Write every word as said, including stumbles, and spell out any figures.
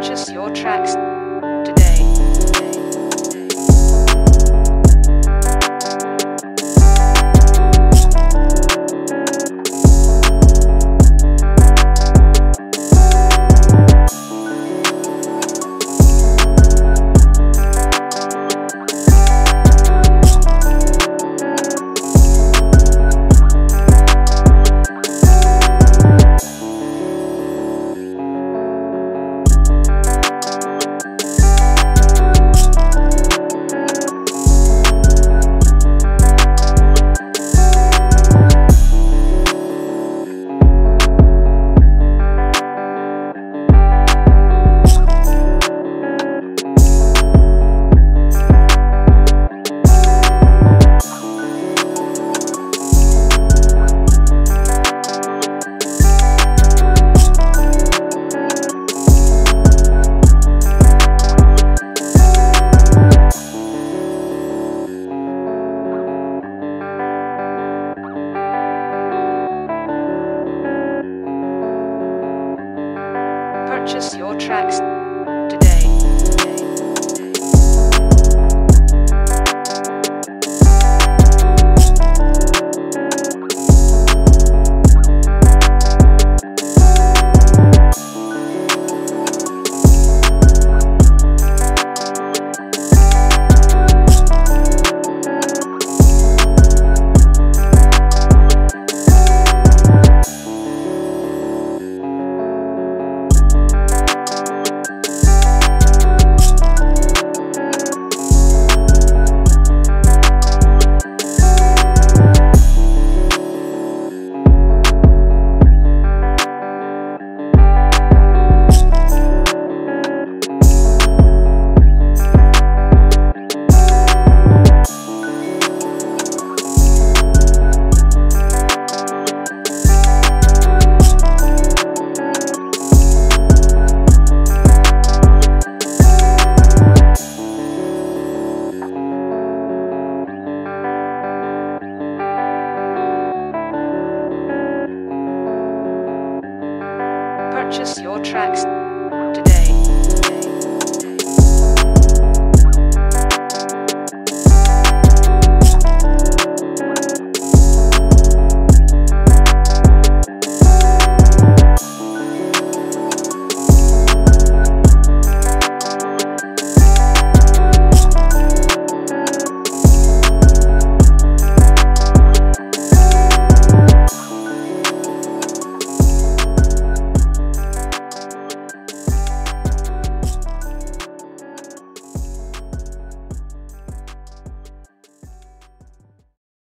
purchase your tracks today. Purchase your tracks today. Purchase your tracks.